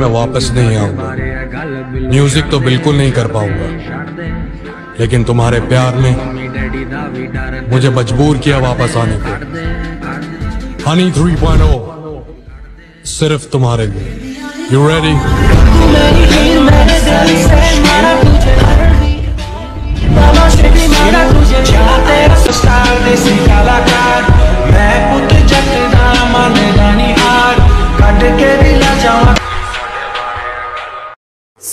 मैं वापस नहीं आऊंगा। म्यूजिक तो बिल्कुल नहीं कर पाऊंगा, लेकिन तुम्हारे प्यार ने मुझे मजबूर किया वापस आने को। हनी 3.0 सिर्फ तुम्हारे लिए। You ready?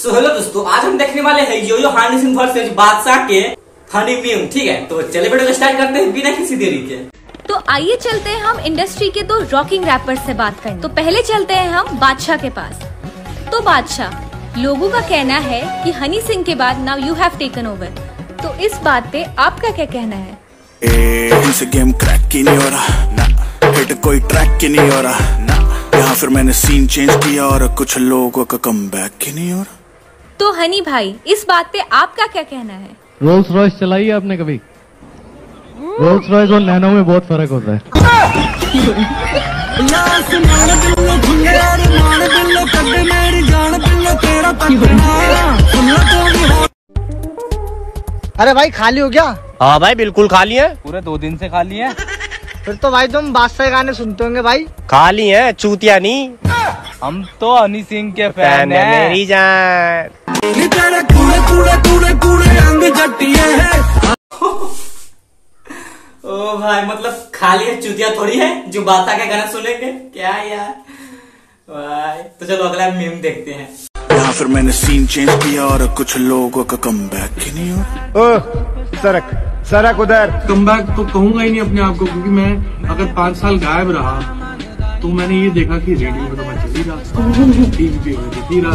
So, हेलो दोस्तों, आज हम देखने वाले हैं yo yo Honey Singh versus Badshah के फनी मीम। ठीक है, तो चलिए वीडियो को स्टार्ट करते हैं बिना किसी देरी के। तो आइए चलते हैं हम इंडस्ट्री के दो रॉकिंग रैपर से बात करें। तो पहले चलते हैं हम बादशाह के पास। तो बादशाह, लोगों का कहना है कि हनी सिंह के बाद now you have taken over, तो इस बात पे आपका क्या कहना है? इस गेम क्रैक की नहीं हो रहा ना, हिट कोई ट्रैक की नहीं हो रहा ना, यहाँ फिर मैंने सीन चेंज किया और कुछ लोगों का कमबैक ही नहीं हो रहा। तो हनी भाई, इस बात पे आपका क्या कहना है? रोल्स रॉयस चलाई है आपने कभी? रोल्स रॉयस और नैनो में बहुत फर्क होता है। अरे भाई, खाली हो क्या? हाँ भाई, बिल्कुल खाली है, पूरे 2 दिन से खाली है। फिर तो भाई तुम बादशाह गाने सुनते होंगे भाई। खाली है चूतिया नहीं, हम तो हनी सिंह के फैन है। मेरी जान कूड़े कूड़े कूड़े कूड़े अंग जट्टियां है। ओ भाई, मतलब खाली है चुतिया थोड़ी है जो बादशाह के गाना सुनेंगे क्या यार भाई। तो चलो अगला मीम देखते हैं। यहाँ फिर मैंने सीन चेंज किया और कुछ लोगों का कमबैक ही नहीं हो। सरक सरक उधर। कमबैक तो कहूंगा ही नहीं अपने आप को, क्योंकि मैं अगर 5 साल गायब रहा तो मैंने ये देखा कि रेडियो में तो मैं चली रहा।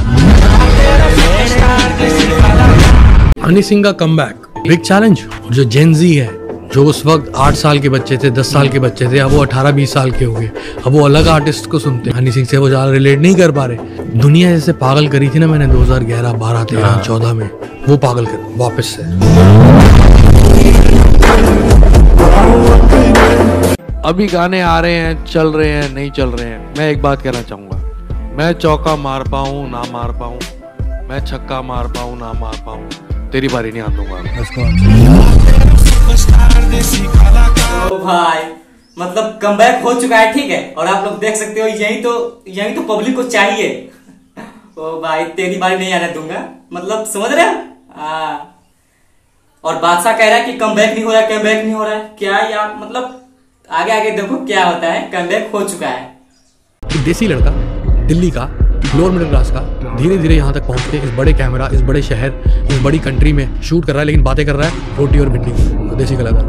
हनी सिंह का कमबैक बिग चैलेंज। जो जेनजी है, जो उस वक्त 8 साल के बच्चे थे, 10 साल के बच्चे थे, अब वो 18-20 साल के हो गए, अब वो अलग आर्टिस्ट को सुनते हैं। हनी सिंह से वो ज़्यादा रिलेट नहीं कर पा रहे। दुनिया जैसे पागल करी थी ना मैंने 2011, 2012, 2013, 2014 में, वो पागल कर वापस से। अभी गाने आ रहे हैं, चल रहे हैं, नहीं चल रहे हैं। मैं एक बात कहना चाहूँगा, मैं चौका मार पाऊँ ना मार पाऊँ, मैं छक्का मार पाऊँ ना मार पाऊँ, तेरी बारी नहीं आऊँगा। ओ भाई, मतलब कमबैक हो चुका है। ठीक है, और आप लोग देख सकते हो, यही तो पब्लिक को चाहिए। ओ भाई, तेरी बारी नहीं आने दूंगा, मतलब समझ रहे हो। और बादशाह कह रहा है कि कमबैक नहीं हो रहा, कमबैक नहीं हो रहा है क्या यार। मतलब आगे आगे देखो क्या होता है। कमबैक हो चुका है। देसी लड़का, दिल्ली का, लोअर मिडिल क्लास का, धीरे धीरे यहाँ तक पहुँच के इस बड़े कैमरा, इस बड़े शहर, इस बड़ी कंट्री में शूट कर रहा है, लेकिन बातें कर रहा है रोटी और भिंडी की। देसी कलाकार।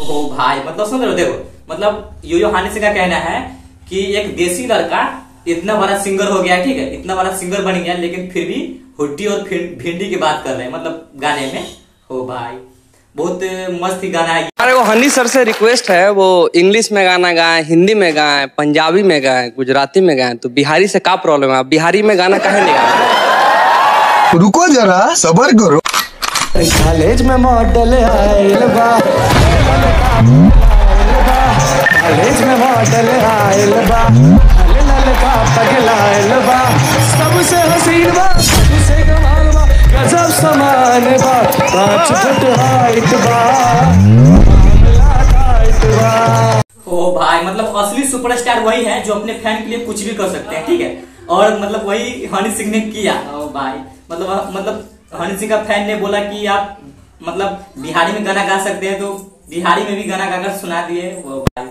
ओ भाई, मतलब सुन रहे हो, देखो, मतलब यो यो हनी सिंह का कहना है कि एक देसी लड़का इतना बड़ा सिंगर हो गया। ठीक है, इतना बड़ा सिंगर बन गया, लेकिन फिर भी रोटी और भिंडी की बात कर रहे हैं, मतलब गाने में। ओ भाई, बहुत मस्त गाना है। अरे वो हनी सर से रिक्वेस्ट है, वो इंग्लिश में गाना गाएं, हिंदी में गाएं, पंजाबी में गाएं, गुजराती में गाएं। तो बिहारी से क्या प्रॉब्लम है? आप बिहारी में गाना कहे नहीं गाएं? रुको जरा, सबर करो। कॉलेज में मॉडल आयल बा, कॉलेज में मॉडल आयल बा, ललका पगला आयल बा, सबसे हसीन बा, सबसे कमाल बा, गजब समान बा, 5 फुट हाइट बा। ओ भाई, मतलब असली सुपरस्टार वही है जो अपने फैन के लिए कुछ भी कर सकते हैं। ठीक है, और मतलब वही हनी सिंह ने किया। ओ भाई, मतलब हनी सिंह का फैन ने बोला कि आप मतलब बिहारी में गाना गा सकते हैं, तो बिहारी में भी गाना गाकर सुना दिए। वो भाई,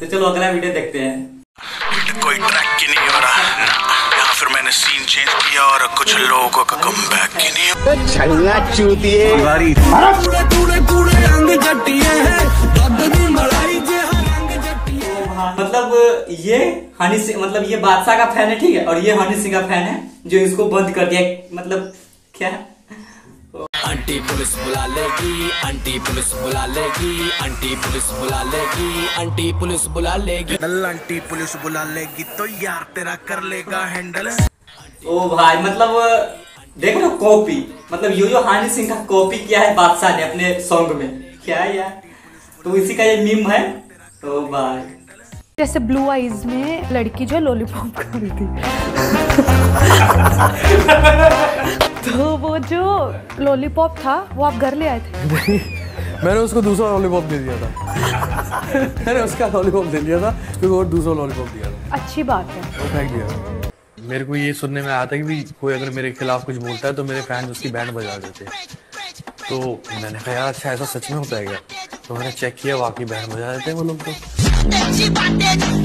तो चलो अगला वीडियो देखते हैं। कोई ट्रैक की नहीं हो रहा, फिर मैंने सीन चेंज किया और कुछ लोगों का कमबैक ही नहीं। छलना चूतिए मतलब ये हनी सिंह, मतलब ये बादशाह का फैन है। ठीक है, और ये हनी सिंह का फैन है जो इसको बंद कर दिया। मतलब क्या, आंटी पुलिस बुला लेगी, आंटी पुलिस बुला लेगी, आंटी पुलिस बुला लेगी, आंटी पुलिस बुला लेगी, आंटी पुलिस बुला लेगी, तो यार तेरा कर लेगा हैंडल। ओ भाई, मतलब देख रहे हो कॉपी, मतलब यो यो हनी सिंह का कॉपी किया है बादशाह ने अपने सॉन्ग में। क्या यार, तो इसी का ये मीम है। ओ भाई, जैसे ब्लू आईज में लड़की जो लॉलीपॉप खा रही थी तो वो जो लॉलीपॉप था वो आप घर ले आए थे? मैंने उसको दूसरा लॉलीपॉप दे दिया था। मैंने उसका लॉलीपॉप दे दिया था क्योंकि वो दूसरा लॉलीपॉप दिया था। अच्छी बात है। मेरे को ये सुनने में आता है कि कोई अगर मेरे खिलाफ कुछ बोलता है तो मेरे फैंस उसकी बैंड बजा देते हैं। तो मैंने कहा यार अच्छा ऐसा सच में होता है क्या? तो मैंने चेक किया, वाकई बैंड बजा देते हैं वो लोग तो।